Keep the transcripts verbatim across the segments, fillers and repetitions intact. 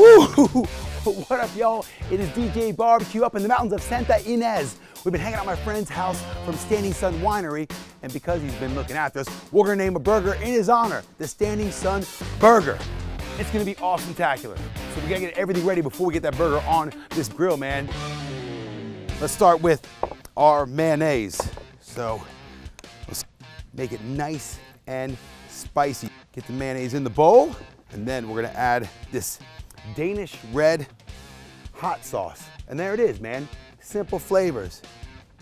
Woo! What up, y'all? It is D J Barbecue up in the mountains of Santa Ynez. We've been hanging out at my friend's house from Standing Sun Winery, and because he's been looking after us, we're gonna name a burger in his honor, the Standing Sun Burger. It's gonna be awesome-tacular. So we gotta get everything ready before we get that burger on this grill, man. Let's start with our mayonnaise. So let's make it nice and spicy. Get the mayonnaise in the bowl, and then we're gonna add this Danish red hot sauce. And there it is, man. Simple flavors.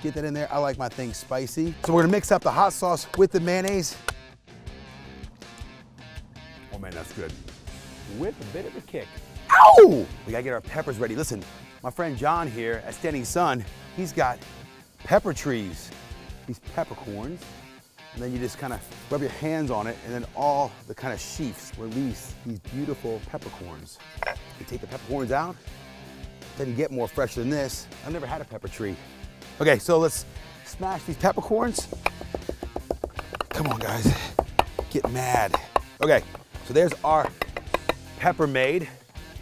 Get that in there. I like my things spicy. So we're gonna mix up the hot sauce with the mayonnaise. Oh man, that's good. With a bit of a kick. Ow! We gotta get our peppers ready. Listen, my friend John here at Standing Sun, he's got pepper trees. These peppercorns. And then you just kind of rub your hands on it, and then all the kind of sheaths release these beautiful peppercorns. You take the peppercorns out, doesn't get more fresh than this. I've never had a pepper tree. Okay, so let's smash these peppercorns. Come on, guys, get mad. Okay, so there's our pepper made,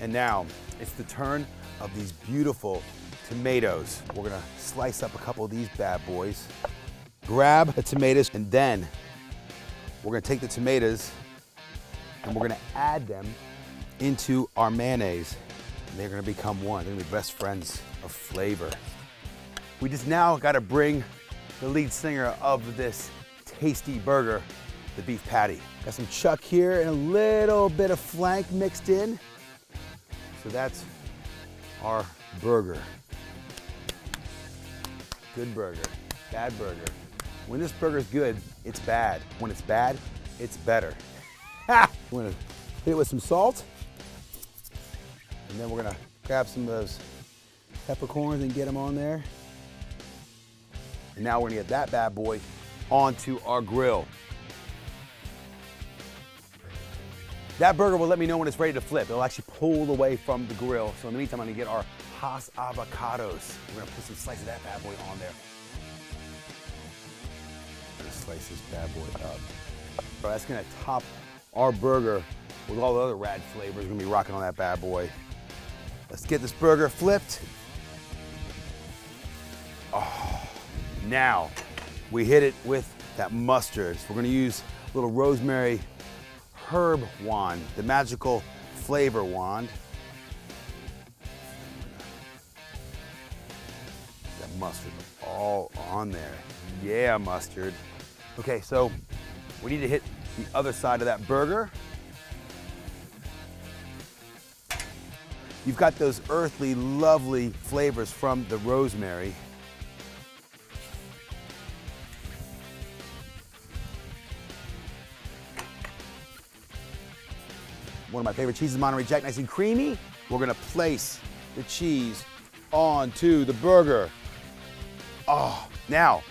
and now it's the turn of these beautiful tomatoes. We're gonna slice up a couple of these bad boys. Grab the tomatoes, and then we're gonna take the tomatoes and we're gonna add them into our mayonnaise. And they're gonna become one. They're gonna be best friends of flavor. We just now gotta bring the lead singer of this tasty burger, the beef patty. Got some chuck here and a little bit of flank mixed in. So that's our burger. Good burger, bad burger. When this burger's good, it's bad. When it's bad, it's better. Ha! We're gonna hit it with some salt, and then we're gonna grab some of those peppercorns and get them on there. And now we're gonna get that bad boy onto our grill. That burger will let me know when it's ready to flip. It'll actually pull away from the grill. So in the meantime, I'm gonna get our Haas avocados. We're gonna put some slices of that bad boy on there. Slice this bad boy up. Bro, that's gonna top our burger with all the other rad flavors. We're gonna be rocking on that bad boy. Let's get this burger flipped. Oh, now we hit it with that mustard. So we're gonna use a little rosemary herb wand, the magical flavor wand. That mustard all on there. Yeah, mustard. Okay, so we need to hit the other side of that burger. You've got those earthly, lovely flavors from the rosemary. One of my favorite cheeses, Monterey Jack, nice and creamy. We're gonna place the cheese onto the burger. Oh, now,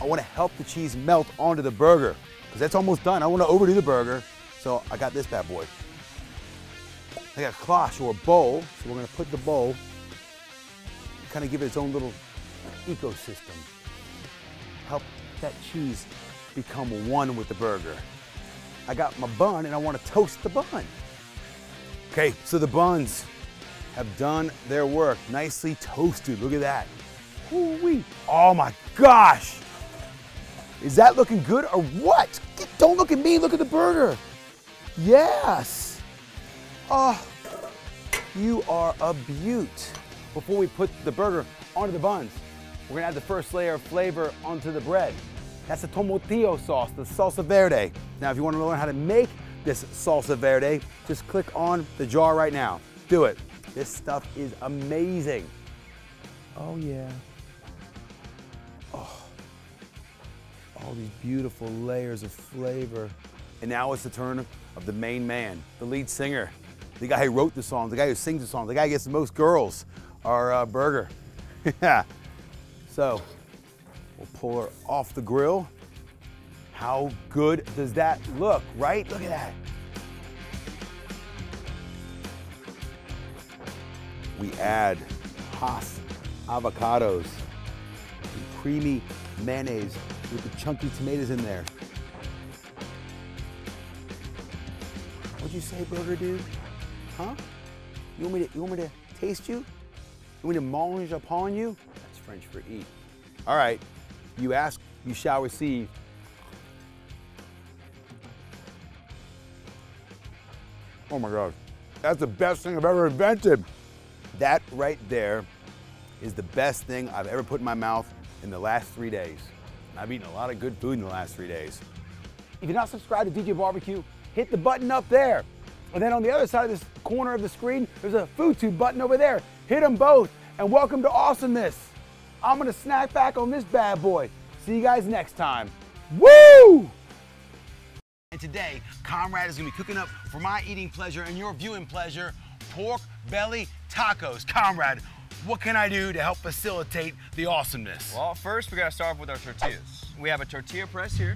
I want to help the cheese melt onto the burger because that's almost done. I don't want to overdo the burger, so I got this bad boy. I got a cloche or a bowl, so we're going to put the bowl, kind of give it its own little ecosystem. Help that cheese become one with the burger. I got my bun, and I want to toast the bun. Okay, so the buns have done their work. Nicely toasted, look at that. Ooh-wee. Oh my gosh! Is that looking good or what? Don't look at me, look at the burger. Yes. Oh, you are a beaut. Before we put the burger onto the buns, we're gonna add the first layer of flavor onto the bread. That's the tomatillo sauce, the salsa verde. Now, if you wanna learn how to make this salsa verde, just click on the jar right now. Do it. This stuff is amazing. Oh yeah. Oh. All these beautiful layers of flavor. And now it's the turn of the main man, the lead singer, the guy who wrote the song, the guy who sings the song, the guy who gets the most girls, our uh, burger. So we'll pull her off the grill. How good does that look, right? Look at that. We add Haas avocados and creamy mayonnaise with the chunky tomatoes in there. What'd you say, burger dude? Huh? You want me to, you want me to taste you? You want me to mange upon you? That's French for eat. All right, you ask, you shall receive. Oh my God, that's the best thing I've ever invented. That right there is the best thing I've ever put in my mouth in the last three days. And I've eaten a lot of good food in the last three days. If you're not subscribed to D J Barbecue, hit the button up there. And then on the other side of this corner of the screen, there's a FoodTube button over there. Hit them both, and welcome to awesomeness. I'm gonna snack back on this bad boy. See you guys next time. Woo! And today, Comrade is gonna be cooking up for my eating pleasure and your viewing pleasure, pork belly tacos. Comrade, what can I do to help facilitate the awesomeness? Well, first we gotta start off with our tortillas. We have a tortilla press here.